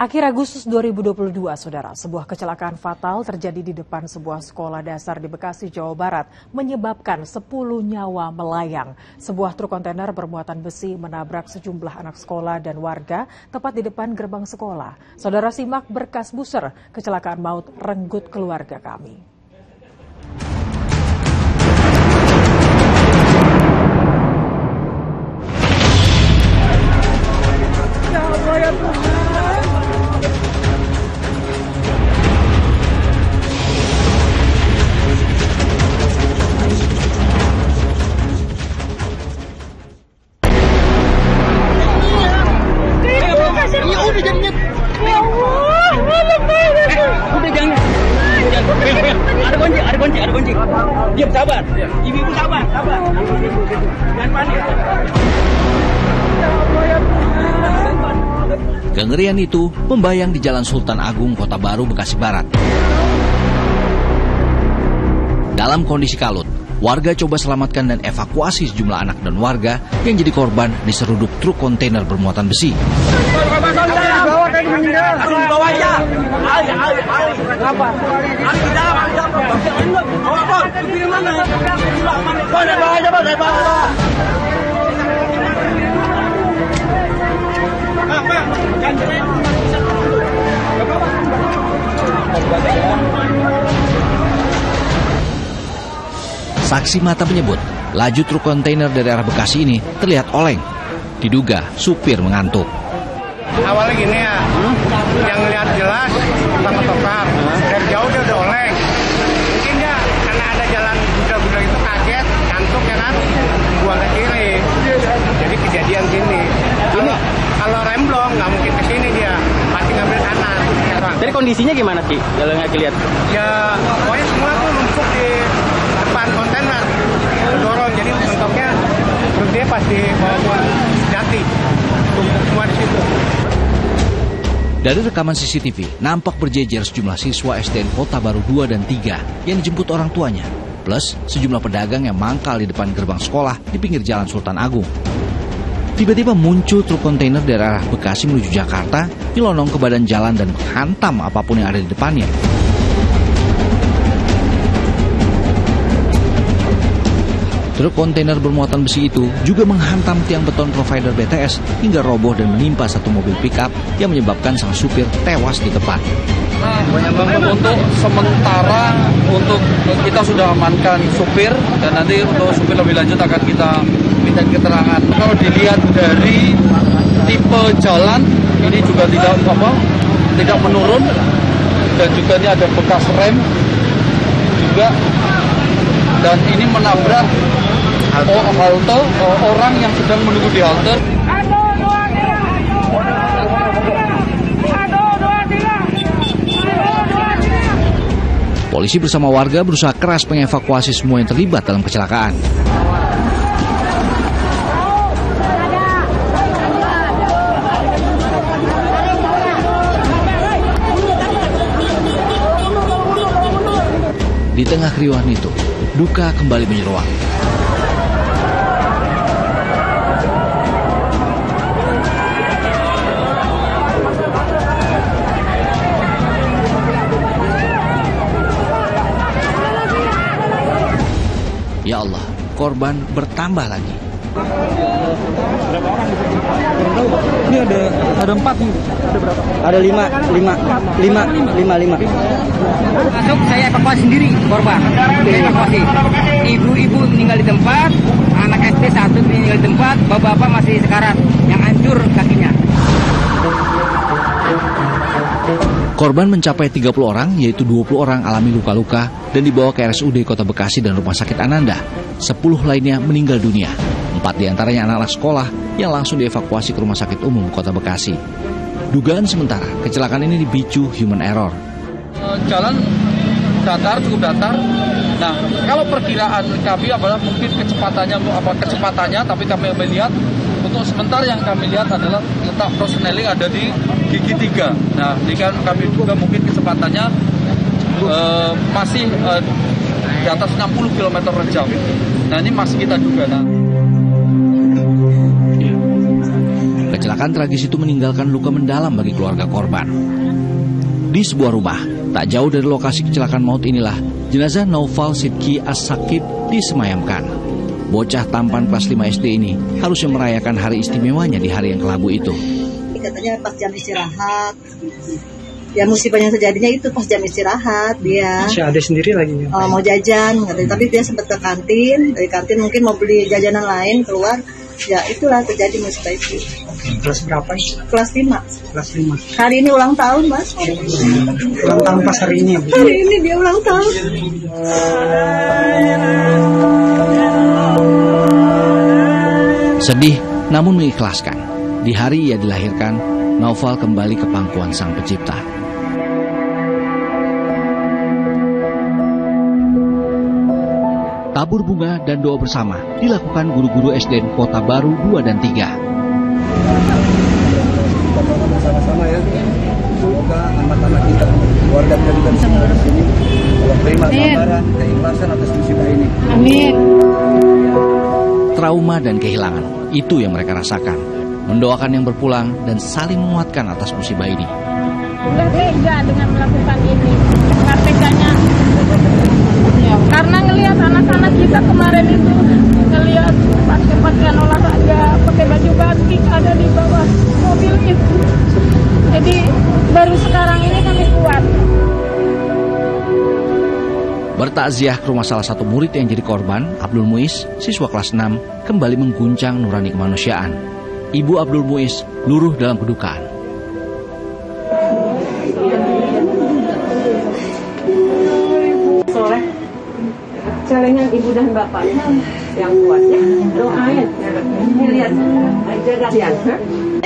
Akhir Agustus 2022, Saudara, sebuah kecelakaan fatal terjadi di depan sebuah sekolah dasar di Bekasi, Jawa Barat, menyebabkan 10 nyawa melayang. Sebuah truk kontainer bermuatan besi menabrak sejumlah anak sekolah dan warga tepat di depan gerbang sekolah. Saudara simak berkas Buser, kecelakaan maut renggut keluarga kami. Ada kunci. Diam, sabar. Ibu sabar. Jangan panik. Kengerian itu membayang di Jalan Sultan Agung, Kota Baru, Bekasi Barat. Dalam kondisi kalut, warga coba selamatkan dan evakuasi sejumlah anak dan warga yang jadi korban diseruduk truk kontainer bermuatan besi. Saksi mata menyebut, laju truk kontainer dari arah Bekasi ini terlihat oleng. Diduga supir mengantuk. Awalnya gini ya, yang lihat jelas sama tokar, dari jauh dia udah oleng. Mungkin dia karena ada jalan budak-budak itu kaget, ngantuk ya kan, buang ke kiri. Jadi kejadian gini. Ini kalau rem blong nggak mungkin ke sini dia, pasti ngambil kanan. Jadi kondisinya gimana sih, kalau nggak kelihatan? Ya, pokoknya semua tuh numpuk di depan kontainer, dorong. Jadi untungnya dia pasti bawa jati, semua di situ. Dari rekaman CCTV, nampak berjejer sejumlah siswa SDN Kota Baru 2 dan 3 yang dijemput orang tuanya, plus sejumlah pedagang yang mangkal di depan gerbang sekolah di pinggir Jalan Sultan Agung. Tiba-tiba muncul truk kontainer dari arah Bekasi menuju Jakarta, nyelonong ke badan jalan dan menghantam apapun yang ada di depannya. Truk kontainer bermuatan besi itu juga menghantam tiang beton provider BTS hingga roboh dan menimpa satu mobil pick-up yang menyebabkan sang supir tewas di tempat. Untuk sementara kita sudah amankan supir dan nanti untuk supir lebih lanjut akan kita minta keterangan. Kalau dilihat dari tipe jalan ini juga tidak menurun dan juga ini ada bekas rem juga dan ini menabrak halte orang yang sedang menunggu di halte. Polisi bersama warga berusaha keras mengevakuasi semua yang terlibat dalam kecelakaan. Di tengah keriuhan itu, duka kembali menyeruak. Ya Allah, korban bertambah lagi. Berapa orang? Ini ada 4 nih. Ada berapa? Ada 5. Masuk saya evakuasi sendiri korban. Saya evakuasi. Ibu-ibu meninggal di tempat, anak SD 1 meninggal di tempat, bapak-bapak masih sekarat yang hancur kakinya. Korban mencapai 30 orang, yaitu 20 orang alami luka-luka dan dibawa ke RSUD Kota Bekasi dan Rumah Sakit Ananda. 10 lainnya meninggal dunia. 4 diantaranya anak-anak sekolah yang langsung dievakuasi ke Rumah Sakit Umum Kota Bekasi. Dugaan sementara, kecelakaan ini dipicu human error. Jalan datar, cukup datar. Nah, kalau perkiraan kami adalah mungkin kecepatannya, tapi kami melihat untuk sementara yang kami lihat adalah letak persneling ada di gigi 3. Nah, jika kami juga mungkin kecepatannya masih di atas 60 km/jam. Nah, ini masih kita duga. Nah. Kecelakaan tragis itu meninggalkan luka mendalam bagi keluarga korban. Di sebuah rumah, tak jauh dari lokasi kecelakaan maut inilah, jenazah Noval Sidki As-Sakib disemayamkan. Bocah tampan kelas 5 SD ini harusnya merayakan hari istimewanya di hari yang kelabu itu. Katanya pas jam istirahat, ya musibah yang terjadinya itu pas jam istirahat dia. Masih ada sendiri lagi. Oh, mau jajan, tapi dia sempat ke kantin, dari kantin mungkin mau beli jajanan lain keluar. Ya itulah terjadi musibah itu. Kelas berapa? Kelas 5. Kelas 5. Hari ini ulang tahun, Mas. Ulang tahun pas hari ini. Hari ini dia ulang tahun. Sedih namun mengikhlaskan. Di hari ia dilahirkan, Noval kembali ke pangkuan Sang Pencipta. Tabur bunga dan doa bersama dilakukan guru-guru SDN Kota Baru 2 dan 3. Sama-sama ya. Semoga anak-anak kita, keluarga kita juga bisa mendengar sini. Allah terima gambaran keikhlasan atas musibah ini. Amin. Trauma dan kehilangan, itu yang mereka rasakan. Mendoakan yang berpulang dan saling menguatkan atas musibah ini. Udah tega dengan melakukan ini. Teganya. Karena ngelihat anak-anak kita kemarin itu ngelihat pakaian olahraga, pakai baju batik ada di bawah mobil itu. Jadi baru sekarang ini kami kuat. Bertakziah ke rumah salah satu murid yang jadi korban, Abdul Muiz, siswa kelas 6, kembali mengguncang nurani kemanusiaan. Ibu Abdul Muiz luruh dalam kedukaan. Caranya ibu dan bapak yang kuat ya, doain ini lihat aja kalian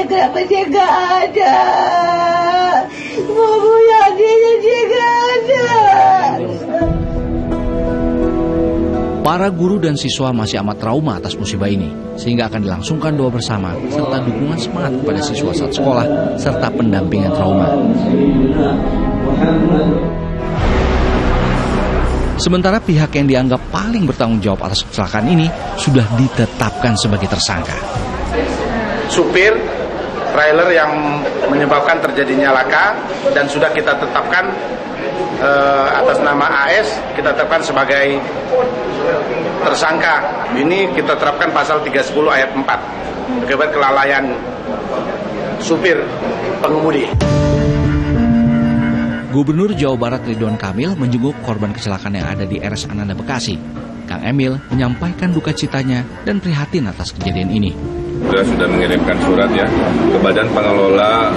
kenapa dia gak ada Mama Yadinya dia gak ada. Para guru dan siswa masih amat trauma atas musibah ini sehingga akan dilangsungkan doa bersama serta dukungan semangat kepada siswa saat sekolah serta pendampingan trauma. Sementara pihak yang dianggap paling bertanggung jawab atas kecelakaan ini sudah ditetapkan sebagai tersangka. Supir trailer yang menyebabkan terjadinya laka dan sudah kita tetapkan atas nama AS, kita tetapkan sebagai tersangka. Ini kita terapkan pasal 310 ayat 4 akibat kelalaian supir pengemudi. Gubernur Jawa Barat Ridwan Kamil menjenguk korban kecelakaan yang ada di RS Ananda Bekasi. Kang Emil menyampaikan duka citanya dan prihatin atas kejadian ini. Kita sudah mengirimkan surat ya ke Badan Pengelola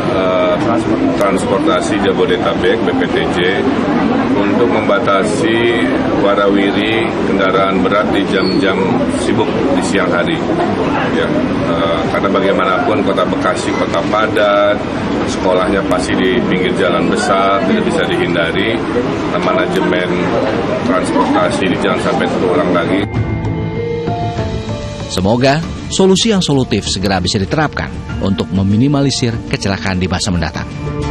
Transportasi Jabodetabek BPTJ untuk membatasi warawiri kendaraan berat di jam-jam sibuk di siang hari. Ya, karena bagaimanapun Kota Bekasi kota padat, sekolahnya pasti di pinggir jalan besar, tidak bisa dihindari. Manajemen transportasi di jalan sampai terulang lagi. Semoga solusi yang solutif segera bisa diterapkan untuk meminimalisir kecelakaan di masa mendatang.